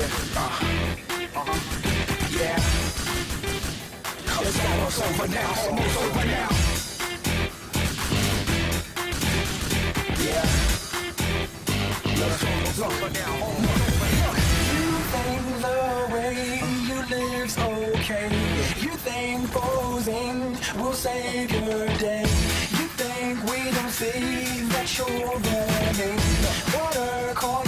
Yeah. Yeah. It's almost over now. Almost over now. Yeah. It's almost over now. Almost over now. You think the way you live's okay. You think posing will save your day. You think we don't see that you're running. Water calling.